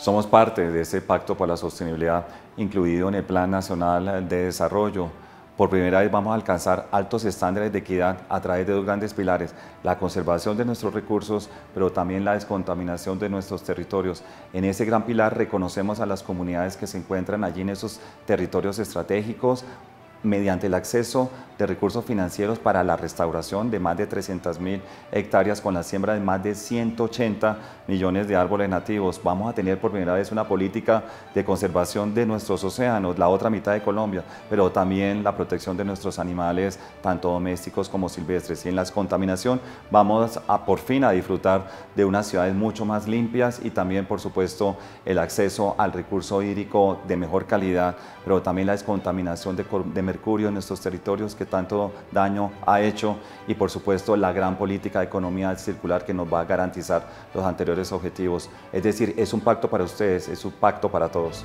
Somos parte de este Pacto por la Sostenibilidad incluido en el Plan Nacional de Desarrollo. Por primera vez vamos a alcanzar altos estándares de equidad a través de dos grandes pilares, la conservación de nuestros recursos, pero también la descontaminación de nuestros territorios. En ese gran pilar reconocemos a las comunidades que se encuentran allí en esos territorios estratégicos, mediante el acceso de recursos financieros para la restauración de más de 300.000 hectáreas con la siembra de más de 180 millones de árboles nativos. Vamos a tener por primera vez una política de conservación de nuestros océanos, la otra mitad de Colombia, pero también la protección de nuestros animales, tanto domésticos como silvestres. Y en la contaminación vamos a por fin a disfrutar de unas ciudades mucho más limpias y también, por supuesto, el acceso al recurso hídrico de mejor calidad, pero también la descontaminación de mercurio en nuestros territorios que tanto daño ha hecho, y por supuesto la gran política de economía circular que nos va a garantizar los anteriores objetivos. Es decir, es un pacto para ustedes, es un pacto para todos.